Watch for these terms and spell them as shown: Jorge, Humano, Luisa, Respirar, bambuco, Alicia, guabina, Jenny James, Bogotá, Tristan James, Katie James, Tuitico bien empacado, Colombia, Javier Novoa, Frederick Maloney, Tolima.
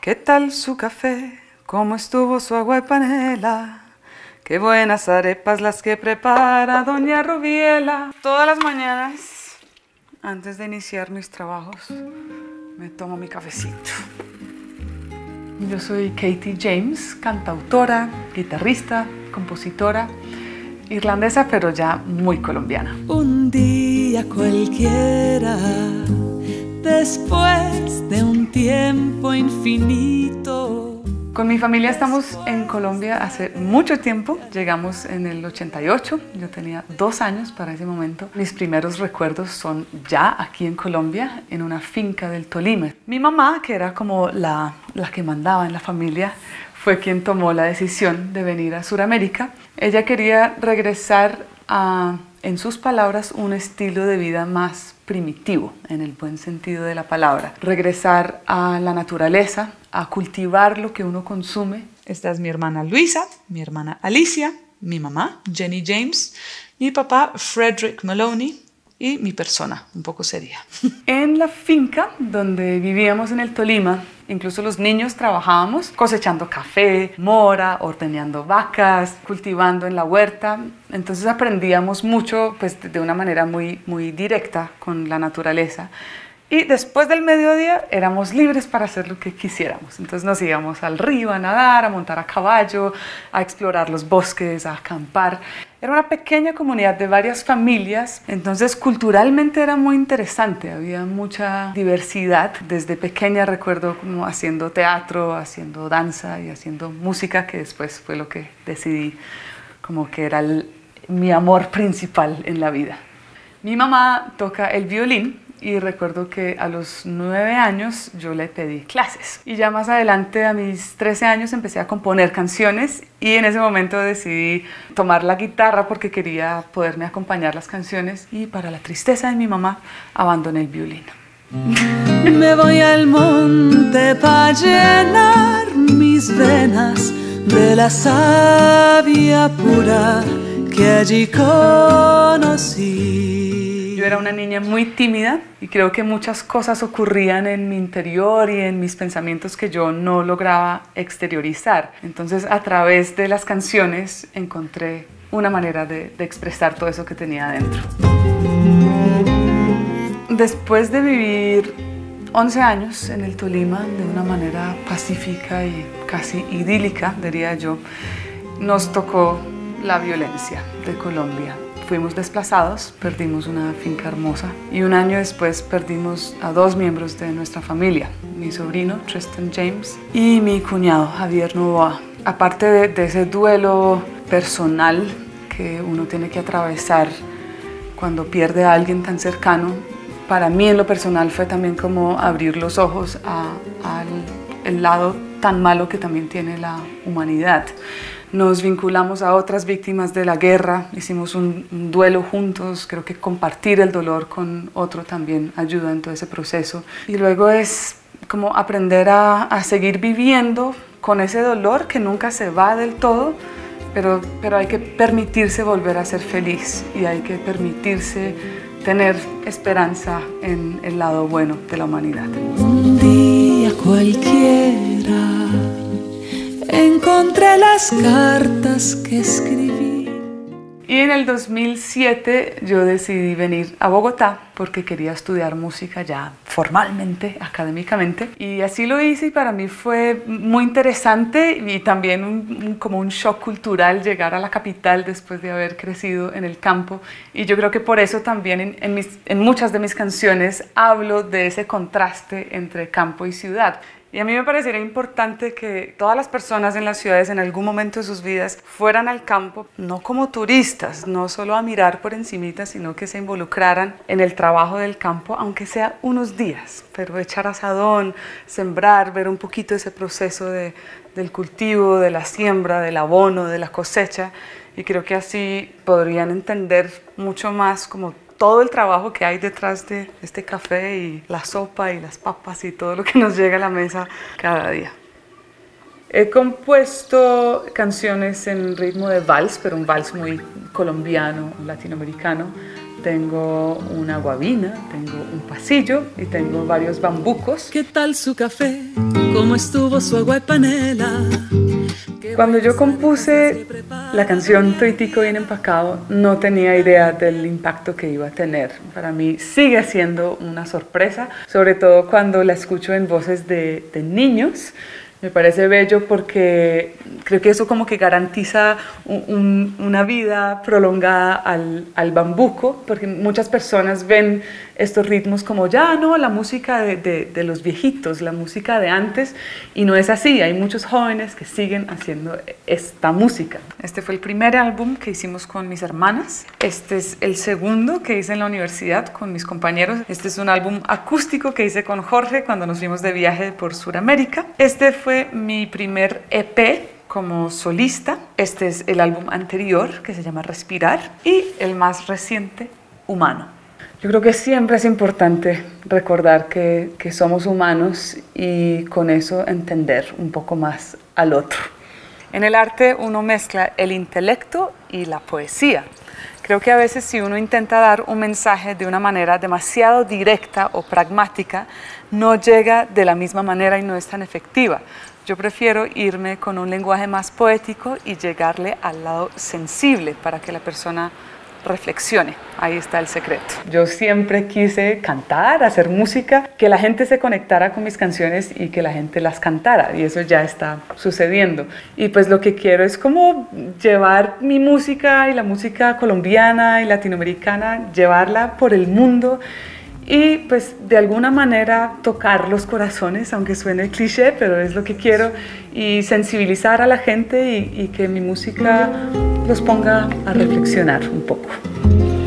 ¿Qué tal su café? ¿Cómo estuvo su agua y panela? Qué buenas arepas las que prepara doña Rubiela. Todas las mañanas, antes de iniciar mis trabajos, me tomo mi cafecito. Yo soy Katie James, cantautora, guitarrista, compositora, irlandesa, pero ya muy colombiana. Un día cualquiera, después de un tiempo infinito. Con mi familia estamos en Colombia hace mucho tiempo. Llegamos en el 88, yo tenía 2 años para ese momento. Mis primeros recuerdos son ya aquí en Colombia, en una finca del Tolima. Mi mamá, que era como la que mandaba en la familia, fue quien tomó la decisión de venir a Sudamérica. Ella quería regresar a, en sus palabras, un estilo de vida más primitivo, en el buen sentido de la palabra. Regresar a la naturaleza, a cultivar lo que uno consume. Esta es mi hermana Luisa, mi hermana Alicia, mi mamá, Jenny James, mi papá, Frederick Maloney, y mi persona, un poco seria. En la finca donde vivíamos en el Tolima, incluso los niños trabajábamos cosechando café, mora, ordeñando vacas, cultivando en la huerta. Entonces aprendíamos mucho, pues, de una manera muy directa con la naturaleza. Y después del mediodía éramos libres para hacer lo que quisiéramos. Entonces nos íbamos al río a nadar, a montar a caballo, a explorar los bosques, a acampar. Era una pequeña comunidad de varias familias, entonces culturalmente era muy interesante, había mucha diversidad. Desde pequeña recuerdo como haciendo teatro, haciendo danza y haciendo música, que después fue lo que decidí como que era mi amor principal en la vida. Mi mamá toca el violín y recuerdo que a los 9 años yo le pedí clases. Y ya más adelante, a mis 13 años, empecé a componer canciones y en ese momento decidí tomar la guitarra porque quería poderme acompañar las canciones, y para la tristeza de mi mamá, abandoné el violín. Me voy al monte para llenar mis venas de la savia pura que allí conocí. Yo era una niña muy tímida y creo que muchas cosas ocurrían en mi interior y en mis pensamientos que yo no lograba exteriorizar. Entonces, a través de las canciones encontré una manera de expresar todo eso que tenía adentro. Después de vivir 11 años en el Tolima de una manera pacífica y casi idílica, diría yo, nos tocó la violencia de Colombia. Fuimos desplazados, perdimos una finca hermosa y un año después perdimos a 2 miembros de nuestra familia, mi sobrino Tristan James y mi cuñado Javier Novoa. Aparte de ese duelo personal que uno tiene que atravesar cuando pierde a alguien tan cercano, para mí en lo personal fue también como abrir los ojos al lado tan malo que también tiene la humanidad. Nos vinculamos a otras víctimas de la guerra, hicimos un duelo juntos, creo que compartir el dolor con otro también ayuda en todo ese proceso. Y luego es como aprender a seguir viviendo con ese dolor que nunca se va del todo, pero hay que permitirse volver a ser feliz y hay que permitirse tener esperanza en el lado bueno de la humanidad. Un día cualquiera encontré las cartas que escribí. Y en el 2007 yo decidí venir a Bogotá porque quería estudiar música ya formalmente, académicamente. Y así lo hice y para mí fue muy interesante y también como un shock cultural llegar a la capital después de haber crecido en el campo. Y yo creo que por eso también en muchas de mis canciones hablo de ese contraste entre campo y ciudad. Y a mí me parecería importante que todas las personas en las ciudades en algún momento de sus vidas fueran al campo, no como turistas, no solo a mirar por encimita, sino que se involucraran en el trabajo del campo, aunque sea unos días, pero echar azadón, sembrar, ver un poquito ese proceso del cultivo, de la siembra, del abono, de la cosecha, y creo que así podrían entender mucho más como todo el trabajo que hay detrás de este café y la sopa y las papas y todo lo que nos llega a la mesa cada día. He compuesto canciones en ritmo de vals, pero un vals muy colombiano, latinoamericano. Tengo una guabina, tengo un pasillo y tengo varios bambucos. ¿Qué tal su café? cómo estuvo su agua y panela. Cuando yo compuse la canción Tuitico bien empacado, no tenía idea del impacto que iba a tener. Para mí sigue siendo una sorpresa, sobre todo cuando la escucho en voces de niños. Me parece bello porque creo que eso como que garantiza una vida prolongada al bambuco, porque muchas personas ven estos ritmos como ya no, la música de los viejitos, la música de antes, y no es así. Hay muchos jóvenes que siguen haciendo esta música. Este fue el primer álbum que hicimos con mis hermanas. Este es el segundo que hice en la universidad con mis compañeros. Este es un álbum acústico que hice con Jorge cuando nos fuimos de viaje por Sudamérica. Este fue mi primer EP como solista. Este es el álbum anterior, que se llama Respirar, y el más reciente, Humano. Yo creo que siempre es importante recordar que somos humanos y con eso entender un poco más al otro. En el arte uno mezcla el intelecto y la poesía. Creo que a veces si uno intenta dar un mensaje de una manera demasiado directa o pragmática, no llega de la misma manera y no es tan efectiva. Yo prefiero irme con un lenguaje más poético y llegarle al lado sensible para que la persona reflexione. Ahí está el secreto. Yo siempre quise cantar, hacer música, que la gente se conectara con mis canciones y que la gente las cantara, y eso ya está sucediendo. Y pues lo que quiero es como llevar mi música y la música colombiana y latinoamericana, llevarla por el mundo y pues de alguna manera tocar los corazones, aunque suene cliché, pero es lo que quiero, y sensibilizar a la gente y que mi música los ponga a reflexionar un poco.